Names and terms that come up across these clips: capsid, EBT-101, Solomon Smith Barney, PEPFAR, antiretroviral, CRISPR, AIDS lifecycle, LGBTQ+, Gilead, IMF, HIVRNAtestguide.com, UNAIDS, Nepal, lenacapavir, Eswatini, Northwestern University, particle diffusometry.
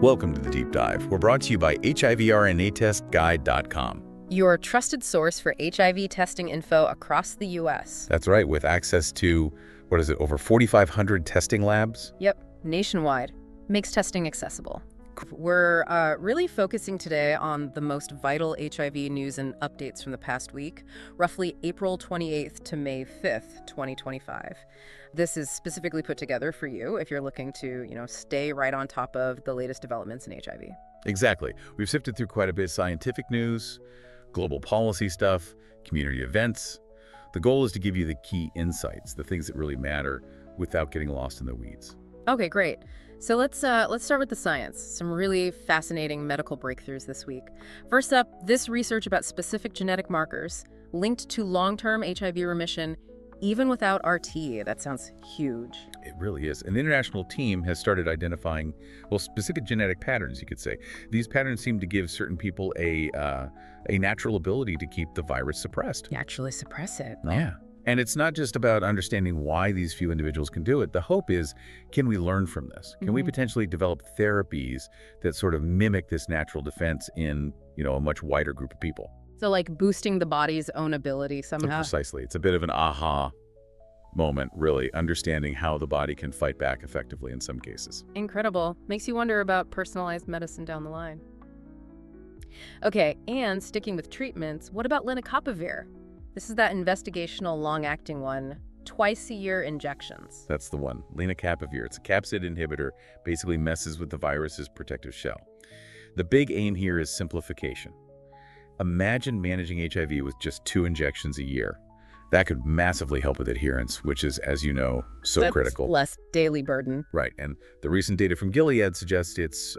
Welcome to The Deep Dive. We're brought to you by HIVRNatestguide.com. Your trusted source for HIV testing info across the U.S. That's right, with access to, over 4,500 testing labs? Yep, nationwide. Makes testing accessible. We're really focusing today on the most vital HIV news and updates from the past week, roughly April 28th to May 5th, 2025. This is specifically put together for you if you're looking to, stay right on top of the latest developments in HIV. Exactly. We've sifted through quite a bit of scientific news, global policy stuff, community events. The goal is to give you the key insights, the things that really matter, without getting lost in the weeds. Okay, great. So let's start with the science. Some really fascinating medical breakthroughs this week. First up, this research about specific genetic markers linked to long-term HIV remission, even without RT. That sounds huge. It really is. An international team has started identifying, specific genetic patterns, you could say. These patterns seem to give certain people a natural ability to keep the virus suppressed. You actually suppress it. Oh. Yeah. And it's not just about understanding why these few individuals can do it. The hope is, can we learn from this? Can we potentially develop therapies that sort of mimic this natural defense in, a much wider group of people? So like boosting the body's own ability somehow? Precisely. It's a bit of an aha moment, really, understanding how the body can fight back effectively in some cases. Incredible. Makes you wonder about personalized medicine down the line. Okay, and sticking with treatments, what about lenacapavir? This is that investigational long-acting one, twice-a-year injections. That's the one, lenacapavir. It's a capsid inhibitor, basically messes with the virus's protective shell. The big aim here is simplification. Imagine managing HIV with just 2 injections a year. That could massively help with adherence, which is, as you know, so critical. Less daily burden. Right, and the recent data from Gilead suggests it's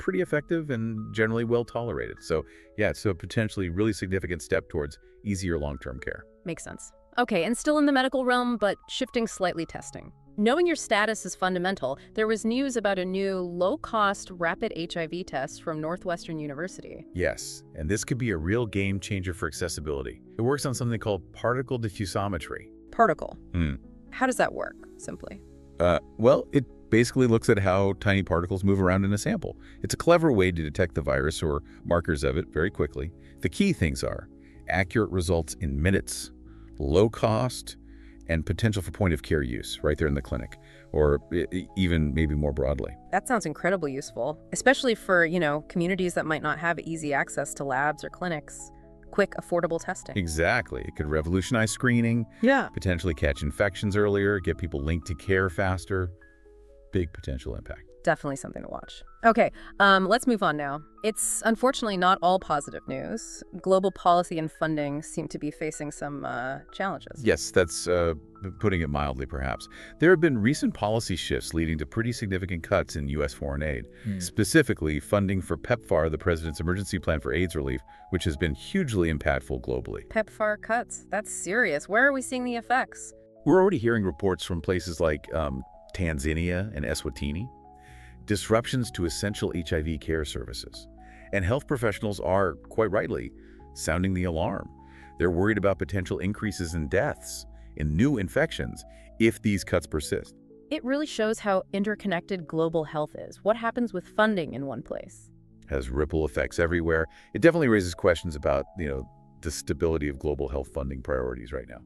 pretty effective and generally well tolerated. So yeah, it's a potentially really significant step towards easier long-term care. Makes sense. Okay, and still in the medical realm, but shifting slightly testing. Knowing your status is fundamental. There was news about a new low-cost rapid HIV test from Northwestern University. Yes, and this could be a real game changer for accessibility. It works on something called particle diffusometry. Particle? How does that work, simply? It basically looks at how tiny particles move around in a sample. It's a clever way to detect the virus or markers of it very quickly. The key things are accurate results in minutes, low cost, and potential for point-of-care use right there in the clinic, or even maybe more broadly. That sounds incredibly useful, especially for, communities that might not have easy access to labs or clinics. Quick, affordable testing. Exactly. It could revolutionize screening, potentially catch infections earlier, get people linked to care faster. Big potential impact. Definitely something to watch. Okay, let's move on now. It's unfortunately not all positive news. Global policy and funding seem to be facing some challenges. Yes, that's putting it mildly, perhaps. There have been recent policy shifts leading to pretty significant cuts in U.S. foreign aid, specifically funding for PEPFAR, the president's emergency plan for AIDS relief, which has been hugely impactful globally. PEPFAR cuts, that's serious. Where are we seeing the effects? We're already hearing reports from places like Tanzania and Eswatini, disruptions to essential HIV care services. And health professionals are, quite rightly, sounding the alarm. They're worried about potential increases in deaths and new infections if these cuts persist. It really shows how interconnected global health is. What happens with funding in one place has ripple effects everywhere. It definitely raises questions about, the stability of global health funding priorities right now.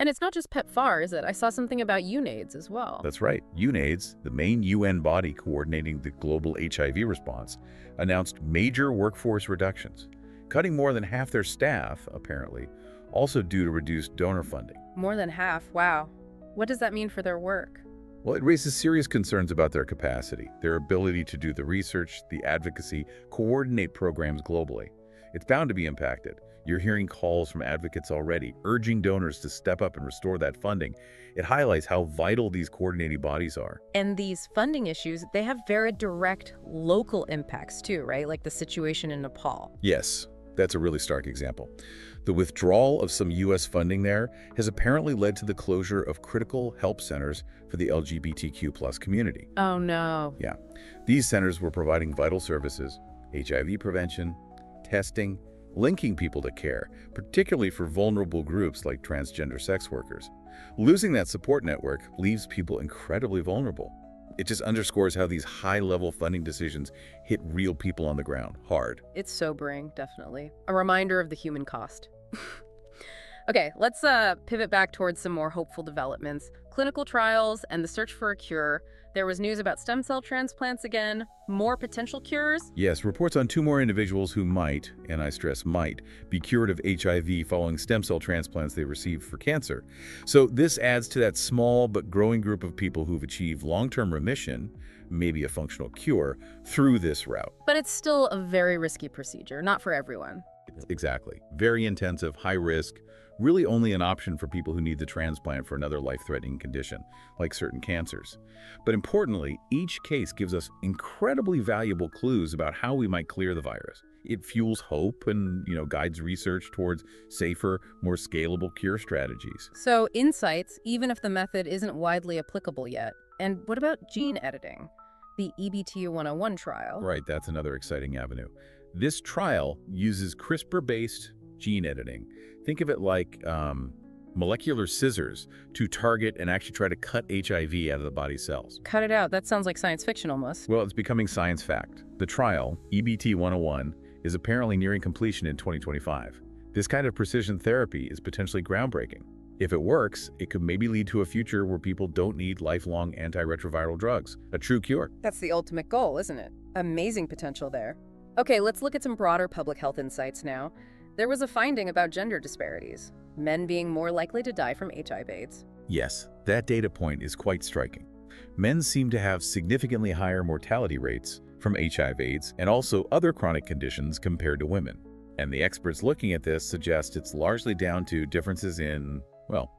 And it's not just PEPFAR, is it? I saw something about UNAIDS as well. That's right. UNAIDS, the main UN body coordinating the global HIV response, announced major workforce reductions, cutting more than half their staff, apparently, also due to reduced donor funding. More than half? Wow. What does that mean for their work? Well, it raises serious concerns about their capacity, their ability to do the research, the advocacy, coordinate programs globally. It's bound to be impacted. You're hearing calls from advocates already, urging donors to step up and restore that funding. It highlights how vital these coordinating bodies are. And these funding issues, they have very direct local impacts too, right? Like the situation in Nepal. Yes, that's a really stark example. The withdrawal of some U.S. funding there has apparently led to the closure of critical help centers for the LGBTQ+ community. Oh no. Yeah. These centers were providing vital services, HIV prevention, testing, linking people to care, particularly for vulnerable groups like transgender sex workers. Losing that support network leaves people incredibly vulnerable. It just underscores how these high-level funding decisions hit real people on the ground hard. It's sobering, definitely. A reminder of the human cost. Okay, let's pivot back towards some more hopeful developments. Clinical trials and the search for a cure. There was news about stem cell transplants again, more potential cures. Yes, reports on 2 more individuals who might, and I stress might, be cured of HIV following stem cell transplants they received for cancer. So this adds to that small but growing group of people who've achieved long-term remission, maybe a functional cure, through this route. But it's still a very risky procedure, not for everyone. Exactly. Very intensive, high risk, really only an option for people who need the transplant for another life-threatening condition, like certain cancers. But importantly, each case gives us incredibly valuable clues about how we might clear the virus. It fuels hope and, guides research towards safer, more scalable cure strategies. So insights, even if the method isn't widely applicable yet. And what about gene editing? The EBT-101 trial. Right, that's another exciting avenue. This trial uses CRISPR-based gene editing. Think of it like molecular scissors to target and actually try to cut HIV out of the body cells. Cut it out. That sounds like science fiction almost. Well, it's becoming science fact. The trial, EBT-101, is apparently nearing completion in 2025. This kind of precision therapy is potentially groundbreaking. If it works, it could maybe lead to a future where people don't need lifelong antiretroviral drugs, a true cure. That's the ultimate goal, isn't it? Amazing potential there. Okay, let's look at some broader public health insights now. There was a finding about gender disparities, men being more likely to die from HIV/AIDS. Yes, that data point is quite striking. Men seem to have significantly higher mortality rates from HIV/AIDS and also other chronic conditions compared to women. And the experts looking at this suggest it's largely down to differences in, well,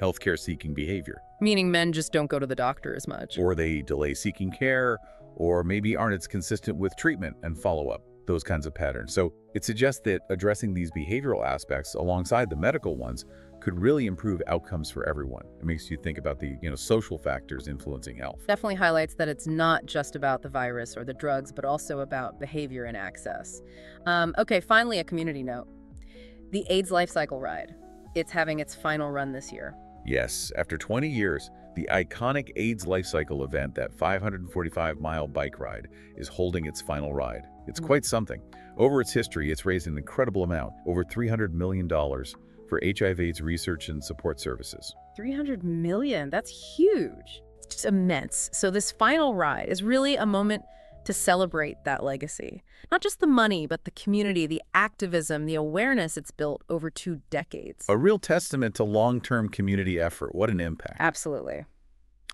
healthcare-seeking behavior. Meaning men just don't go to the doctor as much. Or they delay seeking care, or maybe aren't as consistent with treatment and follow-up, those kinds of patterns. So it suggests that addressing these behavioral aspects alongside the medical ones could really improve outcomes for everyone. It makes you think about the social factors influencing health. Definitely highlights that it's not just about the virus or the drugs, but also about behavior and access. Okay, finally, a community note. The AIDS lifecycle ride. It's having its final run this year. Yes, after 20 years, the iconic AIDS lifecycle event, that 545-mile bike ride, is holding its final ride. It's quite something. Over its history, it's raised an incredible amount, over $300 million for HIV/AIDS research and support services. $300 million, that's huge. It's just immense. So this final ride is really a moment to celebrate that legacy. Not just the money, but the community, the activism, the awareness it's built over 2 decades. A real testament to long-term community effort. What an impact. Absolutely.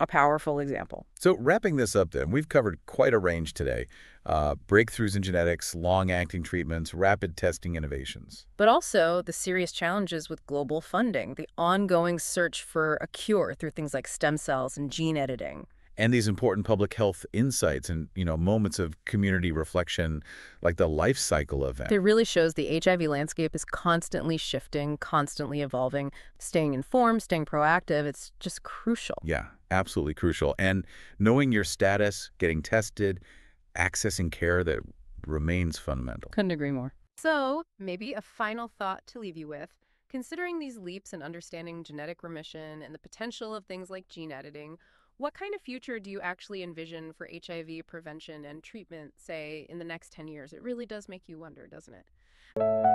A powerful example. So wrapping this up then, we've covered quite a range today. Breakthroughs in genetics, long-acting treatments, rapid testing innovations. But also the serious challenges with global funding, the ongoing search for a cure through things like stem cells and gene editing. And these important public health insights and, moments of community reflection, like the life cycle event. It really shows the HIV landscape is constantly shifting, constantly evolving, staying informed, staying proactive. It's just crucial. Yeah, absolutely crucial. And knowing your status, getting tested, accessing care, that remains fundamental. Couldn't agree more. So maybe a final thought to leave you with. Considering these leaps in understanding genetic remission and the potential of things like gene editing, what kind of future do you actually envision for HIV prevention and treatment, say, in the next 10 years? It really does make you wonder, doesn't it?